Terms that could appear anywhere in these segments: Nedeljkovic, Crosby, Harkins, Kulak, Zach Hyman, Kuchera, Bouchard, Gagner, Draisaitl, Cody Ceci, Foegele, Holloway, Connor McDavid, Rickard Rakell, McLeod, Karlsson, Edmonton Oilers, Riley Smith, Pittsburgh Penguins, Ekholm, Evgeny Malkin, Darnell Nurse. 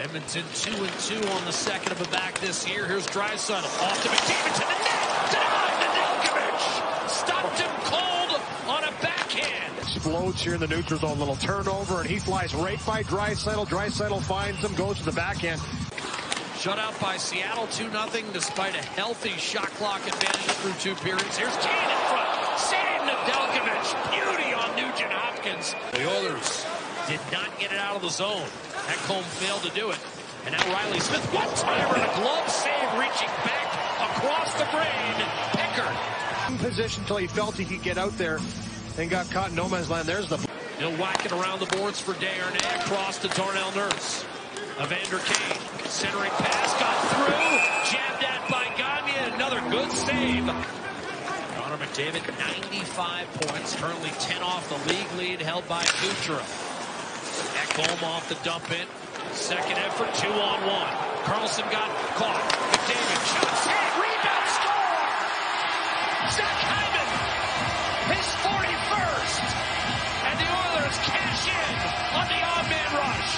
Edmonton 2-2 on the second of a back this year. Here's Draisaitl off to McDavid, to the net, down Nedeljkovic, stopped him cold on a backhand. Explodes here in the neutral zone, little turnover, and he flies right by Draisaitl. Draisaitl finds him, goes to the backhand. Shut out by Seattle 2-0 despite a healthy shot clock advantage through two periods. Here's Kane in front, save Nedeljkovic, beauty on Nugent Hopkins. The Oilers did not get it out of the zone. Ekholm failed to do it. And now Riley Smith, one-timer, and a glove save, reaching back across the brain. Pickard. In position until he felt he could get out there and got caught in no man's land. There's the... He'll whack it around the boards for Darnell. Across to Darnell Nurse. Evander Kane, centering pass, got through. Jabbed at by Gagner, another good save. Connor McDavid, 95 points, currently 10 off the league lead, held by Kuchera. Ekholm off the dump in. Second effort, 2-on-1. Karlsson got caught. McDavid shot, hit, rebound, score! Zach Hyman, his 41st. And the Oilers cash in on the odd-man rush.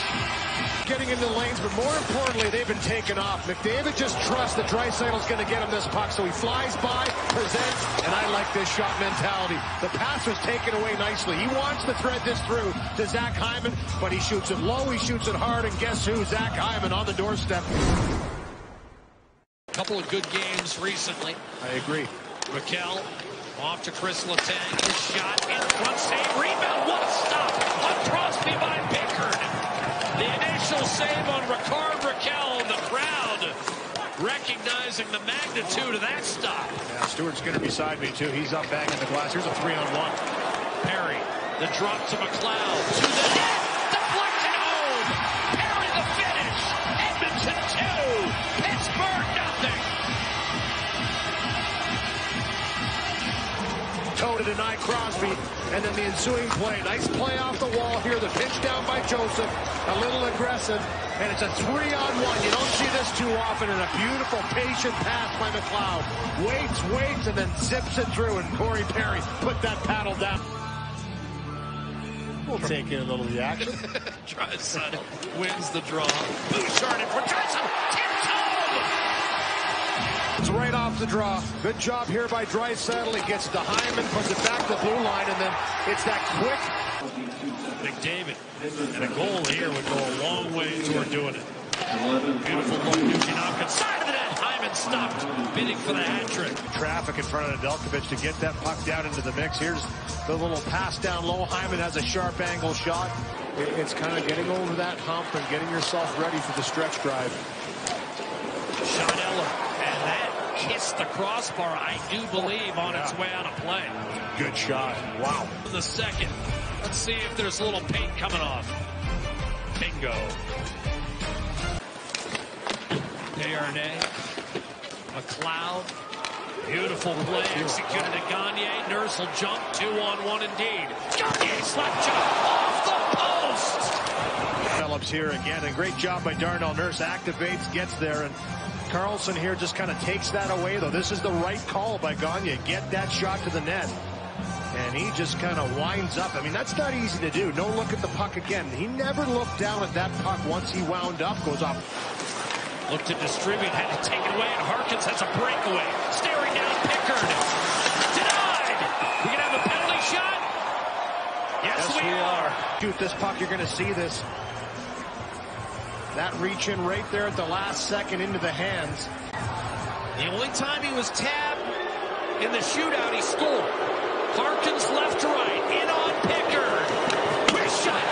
Getting into the lanes, but more importantly, they've been taken off. McDavid just trusts that Draisaitl's going to get him this puck, so he flies by, presents, and I like this shot mentality. The pass was taken away nicely. He wants to thread this through to Zach Hyman, but he shoots it low, he shoots it hard, and guess who? Zach Hyman on the doorstep. A couple of good games recently. I agree. Rakell off to Chris Letang. Shot in front, save, rebound. What a stop on Crosby by Pickard. The initial save on Rickard Rakell, and the crowd recognizing the magnitude of that stop. Yeah, Stewart's going to be beside me, too. He's up banging the glass. Here's a 3-on-1. Perry, the drop to McLeod. To the net. Deflected home. Perry, the finish. Edmonton 2. Pittsburgh 0. Toe to deny Crosby, and then the ensuing play. Nice play off the wall here. The pitch down by Joseph. A little aggressive, and it's a 3-on-1. You don't see this too often, and a beautiful, patient pass by McLeod. Waits, and then zips it through, and Corey Perry put that paddle down. We'll take in a little of the action. Draisaitl wins the draw. Bouchard in for Draisaitl. It's right off the draw. Good job here by Draisaitl. He gets it to Hyman, puts it back to the blue line, and then it's that quick. McDavid and a goal here would go a long way toward doing it. Beautiful look, Nugent Hopkins, side of the net. Hyman stopped, bidding for the hat trick. Traffic in front of Nedeljkovic to get that puck down into the mix. Here's the little pass down low. Hyman has a sharp angle shot. It's kind of getting over that hump and getting yourself ready for the stretch drive. Shot Eller. Kissed the crossbar, I do believe, on its way out of play. Good shot. Wow. The second. Let's see if there's a little paint coming off. Bingo. Darnay. McLeod. Beautiful play. Executed to Gagner. Nurse will jump. 2-on-1 indeed. Gagner slap shot off the post. Phillips here again. And great job by Darnell Nurse. Activates, gets there, and Karlsson here just kind of takes that away, though. This is the right call by Gagner. Get that shot to the net. And he just kind of winds up. I mean, that's not easy to do. No look at the puck again. He never looked down at that puck once he wound up. Goes off. Looked to distribute. Had to take it away. And Harkins has a breakaway. Staring down Pickard. Denied. We're going to have a penalty shot? Yes, we are. Shoot this puck. You're going to see this. That reach in right there at the last second into the hands. The only time he was tabbed in the shootout, he scored. Harkins left to right, in on Pickard. Wrist shot,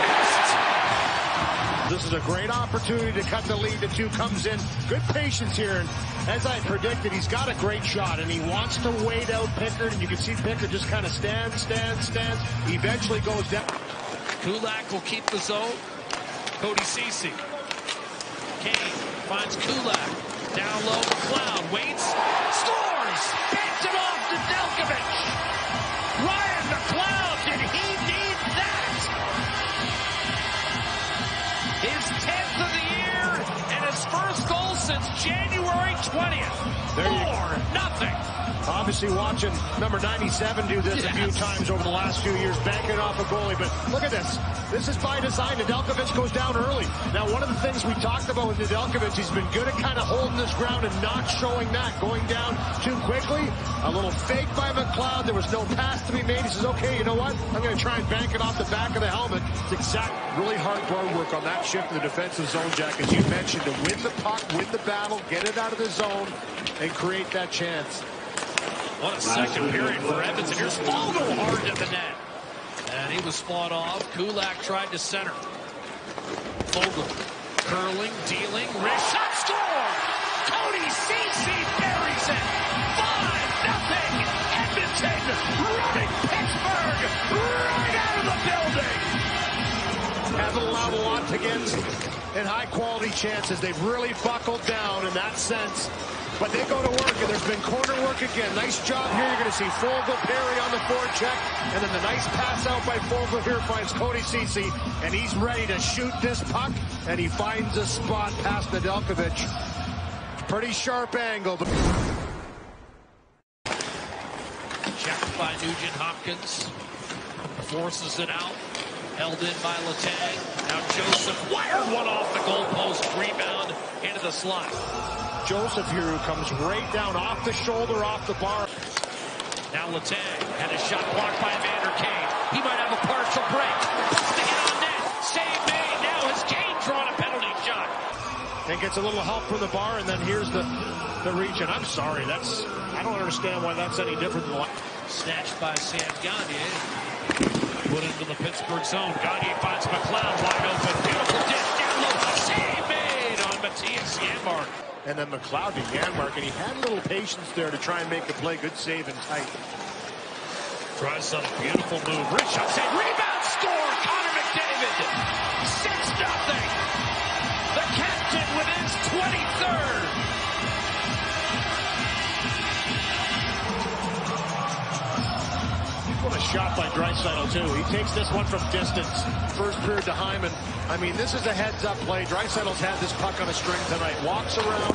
missed. This is a great opportunity to cut the lead to 2. Comes in, good patience here. And as I predicted, he's got a great shot, and he wants to wait out Pickard. And you can see Pickard just kind of stands. He eventually goes down. Kulak will keep the zone. Cody Ceci. Kane finds Kulak, down low, McLeod, waits, scores! Bats it off to Nedeljkovic! Ryan McLeod, did he need that? His 10th of the year, and his first goal since January 20th. 4-0. Obviously watching number 97 do this a few times over the last few years, banking off a goalie. But look at this. This is by design. Nedeljkovic goes down early. Now, one of the things we talked about with Nedeljkovic, he's been good at kind of holding his ground and not showing that, going down too quickly. A little fake by McLeod. There was no pass to be made. He says, okay, you know what? I'm going to try and bank it off the back of the helmet. It's exact, really hard blow work on that shift in the defensive zone, Jack, as you mentioned, to win the puck, win the battle, get it out of the zone, and create that chance. What a second period for Edmonton. Here's Foegele hard at the net. And he was spot off. Kulak tried to center. Foegele curling, dealing, wrist shot, score! Cody Ceci buries it. 5-0. Edmonton running Pittsburgh right out of the building. Haven't allowed a lot to get in high-quality chances. They've really buckled down in that sense. But they go to work, and there's been corner work again. Nice job here. You're going to see Foegele, Perry on the forecheck, and then the nice pass out by Foegele here finds Cody Ceci, and he's ready to shoot this puck, and he finds a spot past Nedeljkovic. Pretty sharp angle. Checked by Nugent Hopkins. Forces it out. Held in by Letang. Now Joseph wired one off the goalpost. Rebound into the slot. Joseph here, who comes right down off the shoulder, off the bar. Now Letang had a shot blocked by Evander Kane. He might have a partial break. Busting it on net. Save made. Now has Kane drawn a penalty shot. And gets a little help from the bar, and then here's the reach. And I'm sorry, I don't understand why that's any different than what. Snatched by Sam Gagner. Put into the Pittsburgh zone. Gagner finds McLeod wide open. Beautiful dish down low. Save made on Mattias Janmark. And then McLeod to Janmark, and he had a little patience there to try and make the play. Good save and tight. Draisaitl, beautiful move. Rich shot, save, rebound, score! Connor McDavid, 6-0. The captain with his 23rd. What a shot by Draisaitl, too. He takes this one from distance. First period to Hyman. I mean, this is a heads-up play. Dreisaitl's had this puck on a string tonight. Walks around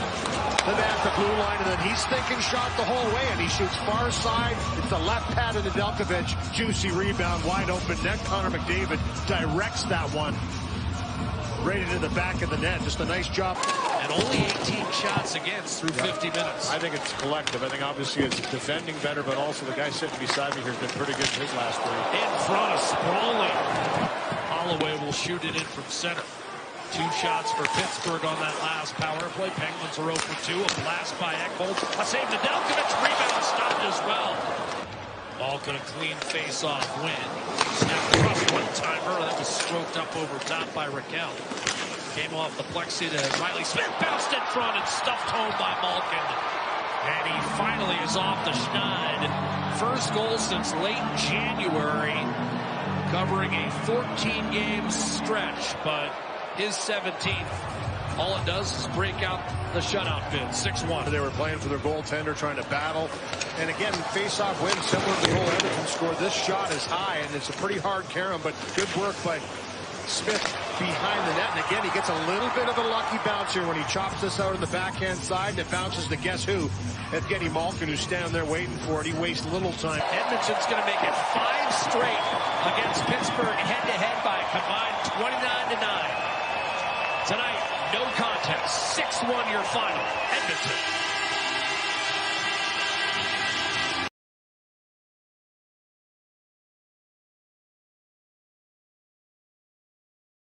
the man at the blue line, and then he's thinking shot the whole way, and he shoots far side. It's the left pad of Nedeljkovic. Juicy rebound, wide open net. Connor McDavid directs that one right into the back of the net. Just a nice job. And only 18 shots against through 50 minutes. I think it's collective. I think obviously it's defending better, but also the guy sitting beside me here has been pretty good in his last three. In front of Sprawling. Holloway will shoot it in from center. 2 shots for Pittsburgh on that last power play. Penguins are 0-for-2. A blast by Ekholm. A save to Nedeljkovic. Rebound stopped as well. Malkin a clean face-off win. Snapped across one-timer. That was stroked up over top by Rakell. Came off the plexi to Riley Smith. Bounced in front and stuffed home by Malkin. And he finally is off the schneid. First goal since late January. Covering a 14-game stretch, but his 17th. All it does is break out the shutout bid, 6-1. They were playing for their goaltender, trying to battle. And again, face-off win, similar to the goal Edmonton scored. This shot is high, and it's a pretty hard carom, but good work by Smith behind the net. And again, he gets a little bit of a lucky bounce here when he chops this out on the backhand side, and it bounces to guess who? Evgeny Malkin, who's standing there waiting for it. He wastes little time. Edmonton's going to make it 5 straight against Pittsburgh head-to-head by a combined 29-9. Tonight, no contest. 6-1 your final. Edmonton.